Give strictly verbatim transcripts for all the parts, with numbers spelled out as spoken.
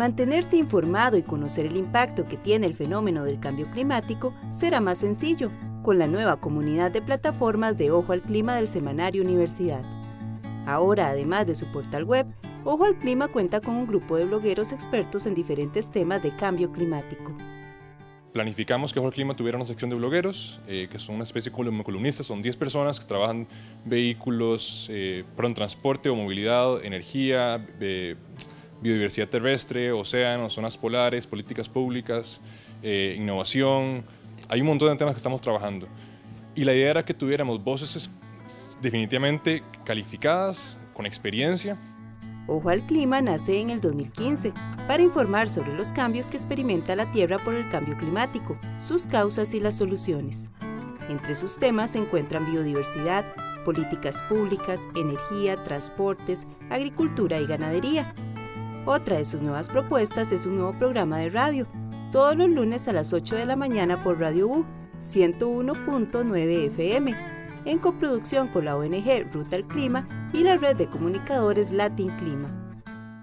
mantenerse informado y conocer el impacto que tiene el fenómeno del cambio climático será más sencillo con la nueva comunidad de plataformas de Ojo al Clima del Semanario Universidad. Ahora, además de su portal web, Ojo al Clima cuenta con un grupo de blogueros expertos en diferentes temas de cambio climático. Planificamos que Ojo al Clima tuviera una sección de blogueros, eh, que son una especie de columnistas, son diez personas que trabajan vehículos, eh, perdón, transporte o movilidad, energía, eh, biodiversidad terrestre, océanos, zonas polares, políticas públicas, eh, innovación. Hay un montón de temas que estamos trabajando. Y la idea era que tuviéramos voces definitivamente calificadas, con experiencia. Ojo al Clima nace en el dos mil quince para informar sobre los cambios que experimenta la Tierra por el cambio climático, sus causas y las soluciones. Entre sus temas se encuentran biodiversidad, políticas públicas, energía, transportes, agricultura y ganadería. Otra de sus nuevas propuestas es un nuevo programa de radio, todos los lunes a las ocho de la mañana por Radio U ciento uno punto nueve F M, en coproducción con la O N G Ruta al Clima y la red de comunicadores Latin Clima.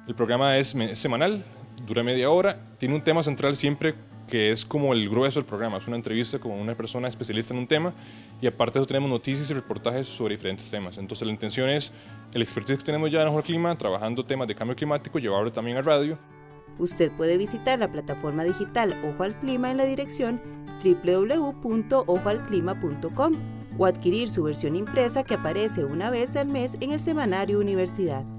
El programa es semanal, dura media hora, tiene un tema central siempre que es como el grueso del programa, es una entrevista con una persona especialista en un tema y aparte de eso tenemos noticias y reportajes sobre diferentes temas. Entonces la intención es el expertise que tenemos ya en Ojo al Clima, trabajando temas de cambio climático, llevarlo también a radio. Usted puede visitar la plataforma digital Ojo al Clima en la dirección w w w punto ojo al clima punto com o adquirir su versión impresa que aparece una vez al mes en el Semanario Universidad.